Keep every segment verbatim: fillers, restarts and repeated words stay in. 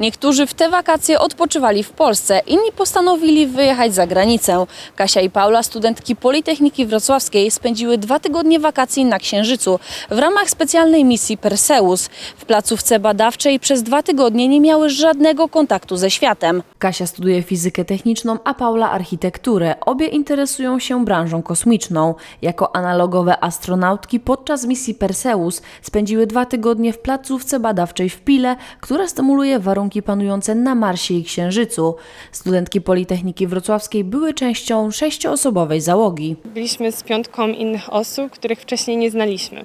Niektórzy w te wakacje odpoczywali w Polsce, inni postanowili wyjechać za granicę. Kasia i Paula, studentki Politechniki Wrocławskiej, spędziły dwa tygodnie wakacji na Księżycu w ramach specjalnej misji Perseus. W placówce badawczej przez dwa tygodnie nie miały żadnego kontaktu ze światem. Kasia studiuje fizykę techniczną, a Paula architekturę. Obie interesują się branżą kosmiczną. Jako analogowe astronautki podczas misji Perseus spędziły dwa tygodnie w placówce badawczej w Pile, która stymuluje warunki panujące na Marsie i Księżycu. Studentki Politechniki Wrocławskiej były częścią sześcioosobowej załogi. Byliśmy z piątką innych osób, których wcześniej nie znaliśmy.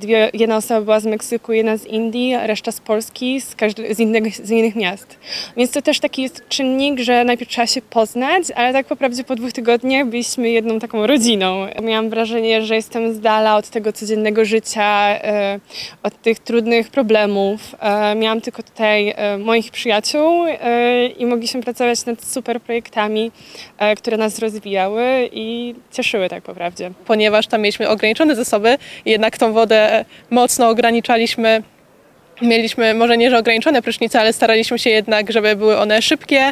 Dwie, jedna osoba była z Meksyku, jedna z Indii, reszta z Polski, z, każdy, z, innego, z innych miast. Więc to też taki jest czynnik, że najpierw trzeba się poznać, ale tak po prawdzie po dwóch tygodniach byliśmy jedną taką rodziną. Miałam wrażenie, że jestem z dala od tego codziennego życia, od tych trudnych problemów. Miałam tylko tutaj moich przyjaciół i mogliśmy pracować nad super projektami, które nas rozwijały i cieszyły tak po prawdzie. Ponieważ tam mieliśmy ograniczone zasoby, jednak tą wodę mocno ograniczaliśmy. Mieliśmy może nie, że ograniczone prysznice, ale staraliśmy się jednak, żeby były one szybkie.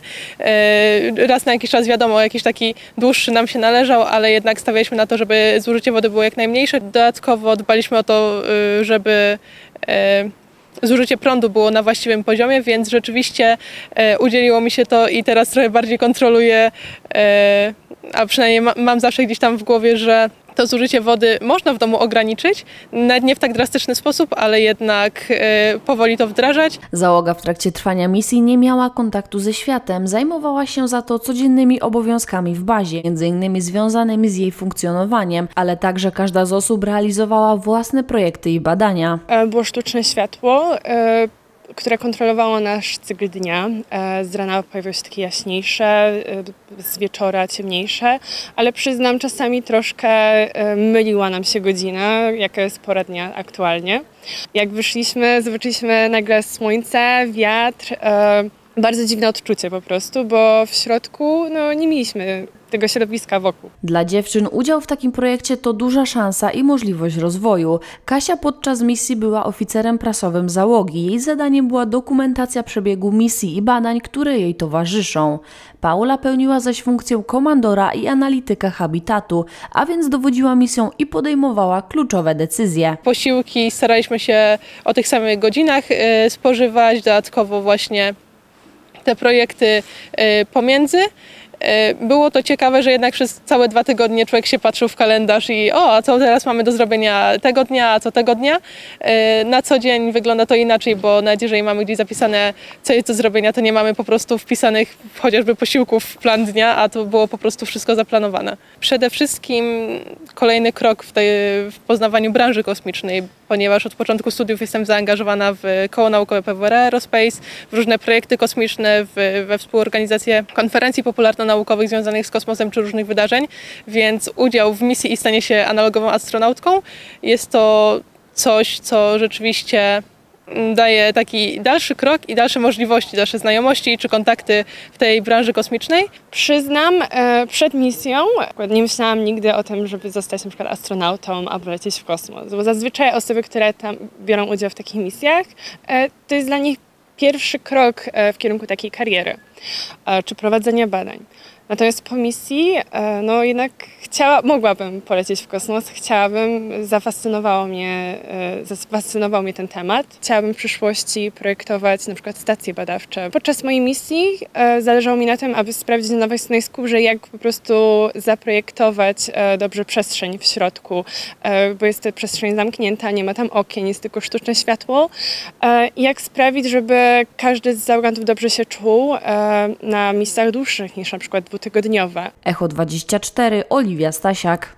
Raz na jakiś czas, wiadomo, jakiś taki dłuższy nam się należał, ale jednak stawialiśmy na to, żeby zużycie wody było jak najmniejsze. Dodatkowo dbaliśmy o to, żeby zużycie prądu było na właściwym poziomie, więc rzeczywiście e, udzieliło mi się to i teraz trochę bardziej kontroluję, e, a przynajmniej ma, mam zawsze gdzieś tam w głowie, że to zużycie wody można w domu ograniczyć, nawet nie w tak drastyczny sposób, ale jednak e, powoli to wdrażać. Załoga w trakcie trwania misji nie miała kontaktu ze światem, zajmowała się za to codziennymi obowiązkami w bazie, między innymi związanymi z jej funkcjonowaniem, ale także każda z osób realizowała własne projekty i badania. Było sztuczne światło, e, które kontrolowało nasz cykl dnia. Z rana pojawiały się takie jaśniejsze, z wieczora ciemniejsze, ale przyznam, czasami troszkę myliła nam się godzina, jaka jest pora dnia aktualnie. Jak wyszliśmy, zobaczyliśmy nagle słońce, wiatr, bardzo dziwne odczucie po prostu, bo w środku no, nie mieliśmy tego środowiska wokół. Dla dziewczyn udział w takim projekcie to duża szansa i możliwość rozwoju. Kasia podczas misji była oficerem prasowym załogi. Jej zadaniem była dokumentacja przebiegu misji i badań, które jej towarzyszą. Paula pełniła zaś funkcję komandora i analityka habitatu, a więc dowodziła misją i podejmowała kluczowe decyzje. Posiłki staraliśmy się o tych samych godzinach spożywać, dodatkowo właśnie te projekty pomiędzy. Było to ciekawe, że jednak przez całe dwa tygodnie człowiek się patrzył w kalendarz i o, a co teraz mamy do zrobienia tego dnia, a co tego dnia. Na co dzień wygląda to inaczej, bo nawet jeżeli mamy gdzieś zapisane, co jest do zrobienia, to nie mamy po prostu wpisanych chociażby posiłków w plan dnia, a to było po prostu wszystko zaplanowane. Przede wszystkim kolejny krok w, tej, w poznawaniu branży kosmicznej, ponieważ od początku studiów jestem zaangażowana w koło naukowe P W R Aerospace, w różne projekty kosmiczne, w, we współorganizację konferencji popularno-naukowych związanych z kosmosem czy różnych wydarzeń, więc udział w misji i stanie się analogową astronautką jest to coś, co rzeczywiście daje taki dalszy krok i dalsze możliwości, dalsze znajomości czy kontakty w tej branży kosmicznej. Przyznam, przed misją nie myślałam nigdy o tym, żeby zostać na przykład astronautą albo lecieć w kosmos, bo zazwyczaj osoby, które tam biorą udział w takich misjach, to jest dla nich pierwszy krok w kierunku takiej kariery czy prowadzenia badań. Natomiast po misji, no jednak chciała, mogłabym polecieć w kosmos, chciałabym, zafascynowało mnie, zafascynował mnie ten temat. Chciałabym w przyszłości projektować na przykład stacje badawcze. Podczas mojej misji zależało mi na tym, aby sprawdzić na własnej skórze, jak po prostu zaprojektować dobrze przestrzeń w środku, bo jest ta przestrzeń zamknięta, nie ma tam okien, jest tylko sztuczne światło. Jak sprawić, żeby każdy z załogantów dobrze się czuł na misjach dłuższych niż na przykład dwutygodniowe. Echo dwadzieścia cztery, Oliwia Stasiak.